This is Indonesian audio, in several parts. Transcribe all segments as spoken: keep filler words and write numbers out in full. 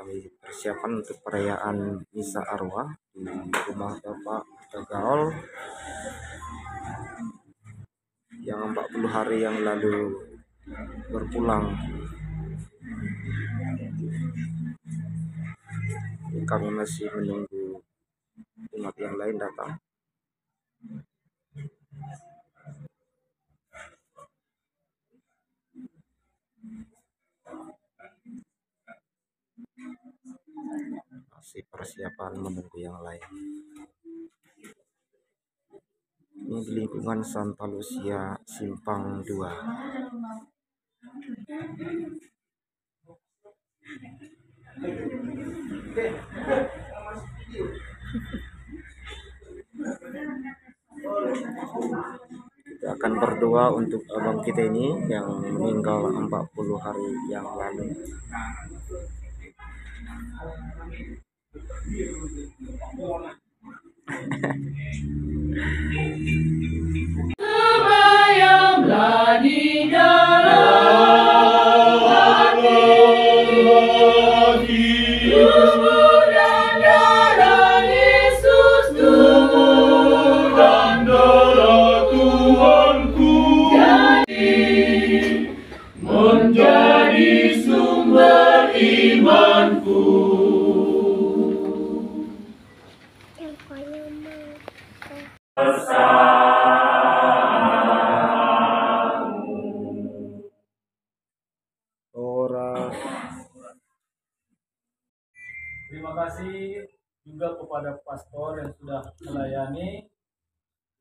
kami persiapan untuk perayaan misa arwah di rumah Bapak Gaul yang empat puluh hari yang lalu berpulang. Jadi kami masih menunggu umat yang lain datang. Masih persiapan menunggu yang lain. Ini di lingkungan Santa Lucia Simpang Dua. Kita akan berdoa untuk abang kita ini yang meninggal empat puluh hari yang lalu. Terbayanglah di dalam hati, tubuh dan darah Yesus, tubuh dan darah Tuhanku, jadi menjadi sumber imanku. Terima kasih juga kepada pastor yang sudah melayani.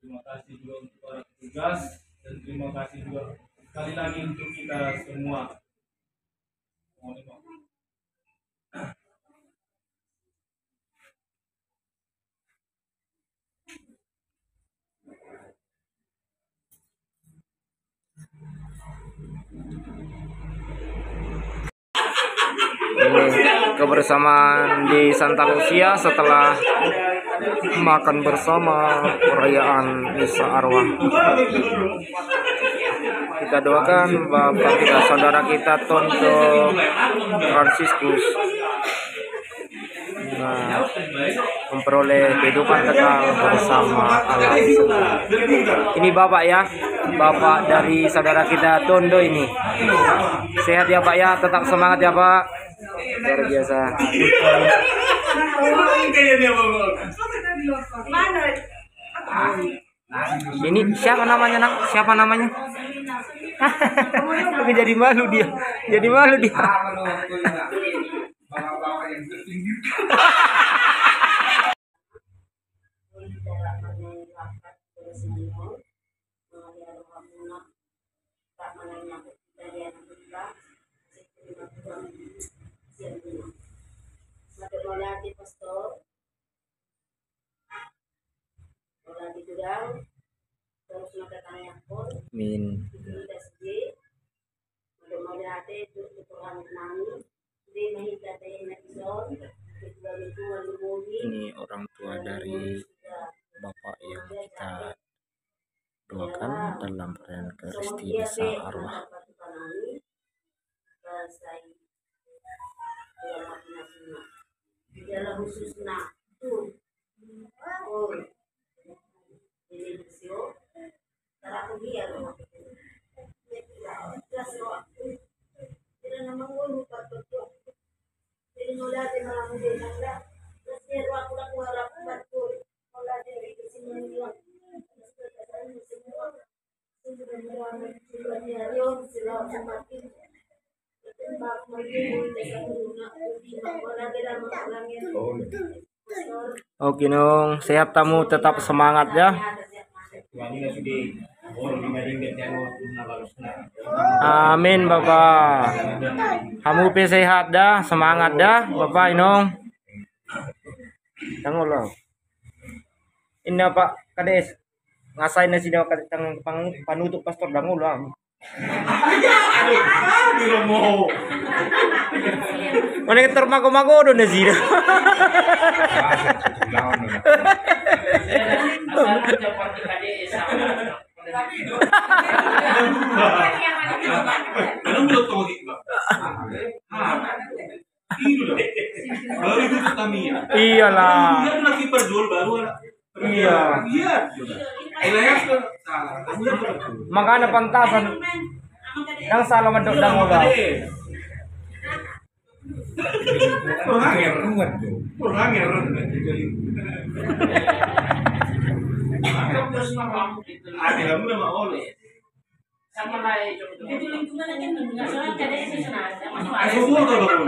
Terima kasih juga untuk para petugas, dan terima kasih juga sekali lagi untuk kita semua. Kebersamaan di Santa Lucia setelah makan bersama perayaan misa arwah. Kita doakan bapak kita, saudara kita Tono Fransiskus nah, memperoleh kehidupan kekal bersama Allah. Ini bapak ya, bapak dari saudara kita Tondo ini. Sehat ya pak ya, tetap semangat ya pak. Luar biasa. Ah, ini siapa namanya nak? Siapa namanya? Hahaha. Jadi malu dia. Jadi malu dia. Bola di pastor, bola di gudang, terus mata tanah pun, min, tidak sedih, mudah-mudahan hati itu kurang menangis, dia menghindari netizen, dari tuan mugi. Ini orang tua dari bapak yang kita doakan dalam perayaan Kristi Misa Arwah. Jalan khusus nak tu, oh, ini bersio, cara kuliah tu, kita siok, kita nama guru kat betul, jadi mula di malam itu mula, bersih waktu aku harap betul, mula dari kesimpulan mula, kesimpulan semua, kesimpulan mula, kesimpulan hari on silau semakin. Oke nong, sehat tamu tetap semangat ya. Amin bapak. Kamu pe sehat dah, semangat dah, bapak inong. Tanggung loh. Ini apa kades? Ngasain nasi dah tanggung panutuk pastor dangu loh. Mana ketor mago-mago udah nazira. baru itu Tamiya. Iyalah. Dia lagi berjual baru anak. Iya. Iya. Ilayah salah. Makanya pantasan. Yang salah medok dan moga. Kurang ya ruwet. Kurang ya ruwet. Aku terus ngomong gitu. Ada kamu memang oleh. Sama lagi. Itu lingkungan aja enggak salah kada sih sana. Masuk aja.